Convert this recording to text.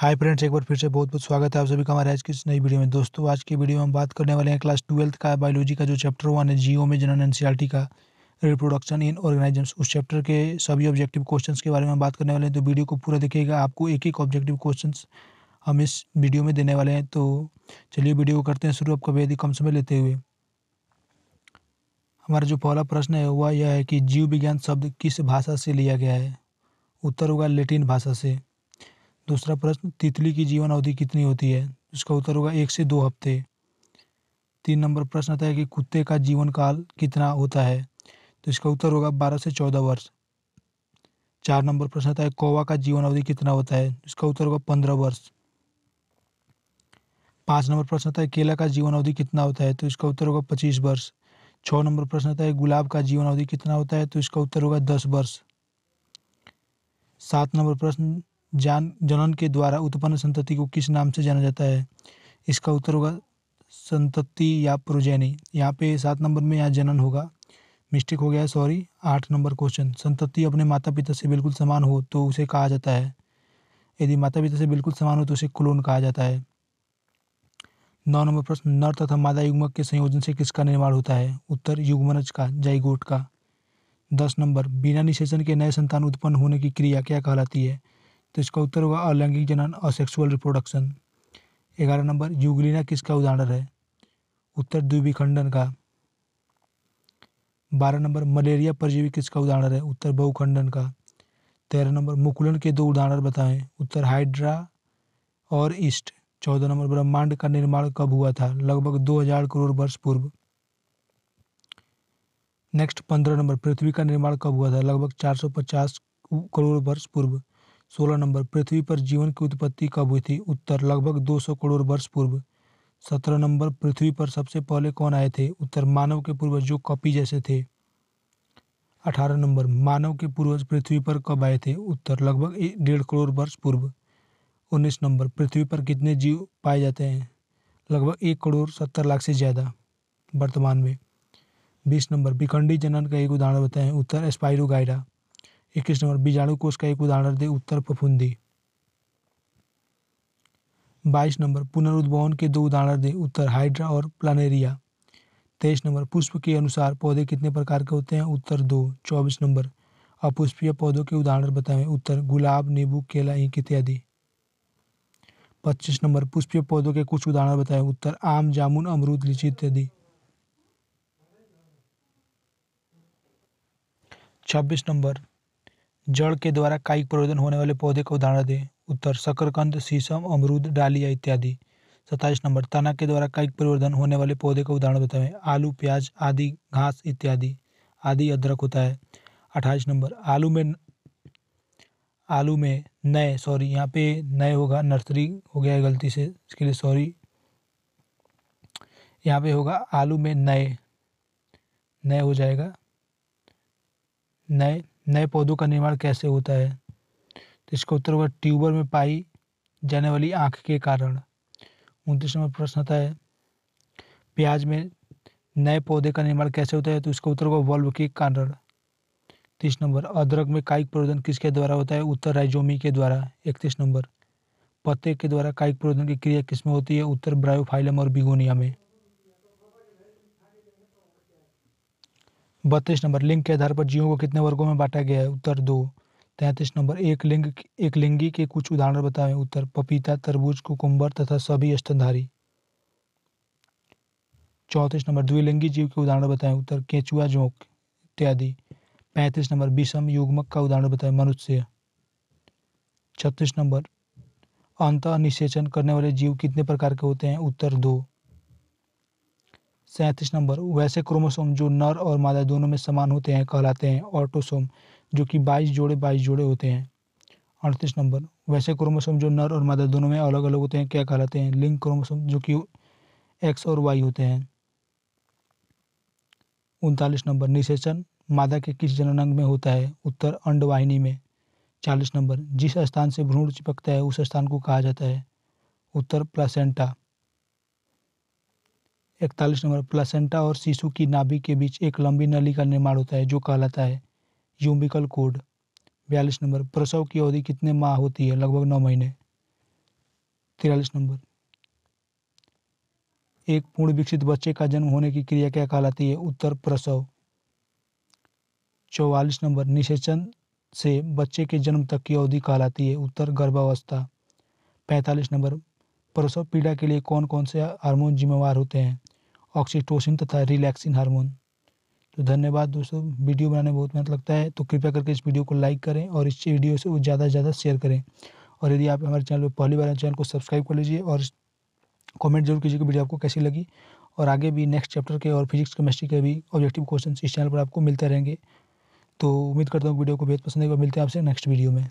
Hi friends, एक बार फिर से बहुत बहुत स्वागत है आप सभी का हमारे आज की इस नई वीडियो में। दोस्तों, आज की वीडियो में हम बात करने वाले हैं क्लास 12th का बायोलॉजी का जो चैप्टर 1 है जीओ में जनरल एनसीईआरटी का रिप्रोडक्शन इन ऑर्गेनिजम्स, उस चैप्टर के सभी ऑब्जेक्टिव क्वेश्चंस के बारे में हम बात करने वाले हैं। तो वीडियो को पूरा देखिएगा, आपको एक एक ऑब्जेक्टिव क्वेश्चंस हम इस वीडियो में देने वाले हैं। तो चलिए वीडियो को करते हैं शुरू। आपका बेहद ही कम समय लेते हुए हमारा जो पहला प्रश्न है वह यह है कि जीव विज्ञान शब्द किस भाषा से लिया गया है। उत्तर होगा लैटिन भाषा से। दूसरा प्रश्न, तितली की जीवन अवधि कितनी होती है। इसका उत्तर होगा 1 से 2 हफ्ते। 3 नंबर प्रश्न आता है कि कुत्ते का जीवन काल कितना होता है। तो इसका उत्तर होगा 12 से 14 वर्ष। 4 नंबर प्रश्न आता है कौवा का जीवन अवधि कितना होता है। इसका उत्तर होगा 15 वर्ष। 5 नंबर प्रश्न आता है केला का जीवन अवधि कितना होता है। तो इसका उत्तर होगा 25 वर्ष। 6 नंबर प्रश्न आता है गुलाब का जीवन अवधि कितना होता है। तो इसका उत्तर होगा 10 वर्ष। 7 नंबर प्रश्न, जनन के द्वारा उत्पन्न संतति को किस नाम से जाना जाता है। इसका उत्तर होगा संतति या प्रोजेनी। यहाँ पे 7 नंबर में यहाँ जनन होगा, मिस्टेक हो गया है, सॉरी। 8 नंबर क्वेश्चन, संतति अपने माता पिता से बिल्कुल समान हो तो उसे कहा जाता है। यदि माता पिता से बिल्कुल समान हो तो उसे क्लोन कहा जाता है। 9 नंबर प्रश्न, नर तथा मादा युग्मक के संयोजन से किसका निर्माण होता है। उत्तर युग्मनज का, जाइगोट का। 10 नंबर, बिना निषेचन के नए संतान उत्पन्न होने की क्रिया क्या कहलाती है। तो इसका उत्तर होगा अलैंगिक जनन, असेक्सुअल रिप्रोडक्शन। 11 नंबर, यूग्लिना किसका उदाहरण है। उत्तर द्विविखंडन का। 12 नंबर, मलेरिया परजीवी किसका उदाहरण है। उत्तर बहुखंडन का। 13 नंबर, मुकुलन के 2 उदाहरण बताएं। उत्तर हाइड्रा और ईस्ट। 14 नंबर, ब्रह्मांड का निर्माण कब हुआ था। लगभग 2000 करोड़ वर्ष पूर्व। नेक्स्ट 15 नंबर, पृथ्वी का निर्माण कब हुआ था। लगभग 450 करोड़ वर्ष पूर्व। 16 नंबर, पृथ्वी पर जीवन की उत्पत्ति कब हुई थी। उत्तर लगभग 200 करोड़ वर्ष पूर्व। 17 नंबर, पृथ्वी पर सबसे पहले कौन आए थे। उत्तर मानव के पूर्वज जो कपि जैसे थे। 18 नंबर, मानव के पूर्वज पृथ्वी पर कब आए थे। उत्तर लगभग 1.5 करोड़ वर्ष पूर्व। 19 नंबर, पृथ्वी पर कितने जीव पाए जाते हैं। लगभग 1.70 करोड़ से ज़्यादा वर्तमान में। 20 नंबर, विखंडी जनन का एक उदाहरण बताएं। उत्तर स्पाइरोगाइरा। 21 नंबर, बीजाणु कोष का एक उदाहरण दे। उत्तर फफूंदी। 22 नंबर, पुनरुद्भवन के 2 उदाहरण दे। उत्तर हाइड्रा और प्लानेरिया। 23 नंबर, पुष्प के अनुसार पौधे कितने प्रकार के होते हैं। उत्तर 2। 24 नंबर, अपुष्पीय पौधों के उदाहरण बताएं। उत्तर गुलाब, नींबू, केला, ईख इत्यादि। 25 नंबर, पुष्पीय पौधों के कुछ उदाहरण बताएं। उत्तर आम, जामुन, अमरूद, लीची इत्यादि। 26 नंबर, जड़ के द्वारा कायिक प्रवर्धन होने वाले पौधे का उदाहरण दें। उत्तर शकरकंद, शीशम, अमरूद, डालिया इत्यादि। 27 नंबर, तना के द्वारा कायिक प्रवर्धन होने वाले पौधे का उदाहरण बताएं। आलू, प्याज आदि, घास इत्यादि। आदि अदरक होता है। 28 नंबर, आलू में नए, सॉरी यहाँ पे नए होगा, नर्सरी हो गया है गलती से, इसके लिए सॉरी। यहाँ पे होगा आलू में नए, नए हो जाएगा। नए पौधों का निर्माण कैसे होता है। तो इसका उत्तर होगा ट्यूबर में पाई जाने वाली आँख के कारण। 29 नंबर प्रश्न आता है प्याज में नए पौधे का निर्माण कैसे होता है। तो इसका उत्तर होगा वल्ब के कारण। 30 नंबर, अदरक में कायिक प्रवर्धन किसके द्वारा होता है। उत्तर राइजोमी के द्वारा। 31 नंबर, पत्ते के द्वारा कायिक प्रवर्धन की क्रिया किसमें होती है। उत्तर ब्रायोफाइलम और बिगोनिया में। 32 नंबर, लिंग के आधार पर जीवों को कितने वर्गों में बांटा गया है। उत्तर 2। 33 नंबर, एक लिंगी के कुछ उदाहरण बताएं। उत्तर पपीता, तरबूज, कुकुम्बर तथा सभी स्तनधारी। 34 नंबर, द्विलिंगी जीव के उदाहरण बताएं। उत्तर केचुआ, जोंक इत्यादि। 35 नंबर, विषम युग्मक का उदाहरण बताएं, मनुष्य। 36 नंबर, अंतः निषेचन करने वाले जीव कितने प्रकार के होते हैं। उत्तर 2। 37 नंबर, वैसे क्रोमोसोम जो नर और मादा दोनों में समान होते हैं कहलाते हैं ऑटोसोम, जो कि 22 जोड़े होते हैं। 38 नंबर, वैसे क्रोमोसोम जो नर और मादा दोनों में अलग अलग होते हैं क्या कहलाते हैं। लिंग क्रोमोसोम, जो कि एक्स और वाई होते हैं। 39 नंबर, निषेचन मादा के किस जननांग में होता है। उत्तर अंडवाहिनी में। 40 नंबर, जिस स्थान से भ्रूण चिपकता है उस स्थान को कहा जाता है। उत्तर प्लासेंटा। 41 नंबर, प्लासेंटा और शिशु की नाभि के बीच एक लंबी नली का निर्माण होता है जो कहलाता है यूम्बिकल कोड। 42 नंबर, प्रसव की अवधि कितने माह होती है। लगभग 9 महीने। 43 नंबर, एक पूर्ण विकसित बच्चे का जन्म होने की क्रिया क्या कहलाती है? उत्तर प्रसव। 44 नंबर, निषेचन से बच्चे के जन्म तक की अवधि कहलाती है? उत्तर गर्भावस्था। 45 नंबर, प्रसव पीड़ा के लिए कौन कौन से हार्मोन जिम्मेवार होते हैं? ऑक्सीटोसिन तथा रिलैक्सिन हार्मोन। तो धन्यवाद दोस्तों, वीडियो बनाने में बहुत मेहनत लगता है, तो कृपया करके इस वीडियो को लाइक करें और इस वीडियो से ज़्यादा से ज़्यादा शेयर करें। और यदि आप हमारे चैनल पर पहली बार, चैनल को सब्सक्राइब कर लीजिए और कमेंट जरूर कीजिए कि वीडियो आपको कैसी लगी। और आगे भी नेक्स्ट चैप्टर के और फिजिक्स केमिस्ट्री के भी ऑब्जेक्टिव क्वेश्चन इस चैनल पर आपको मिलते रहेंगे। तो उम्मीद करता हूँ वीडियो को बेहद पसंद आएगा। मिलते हैं आपसे नेक्स्ट वीडियो में।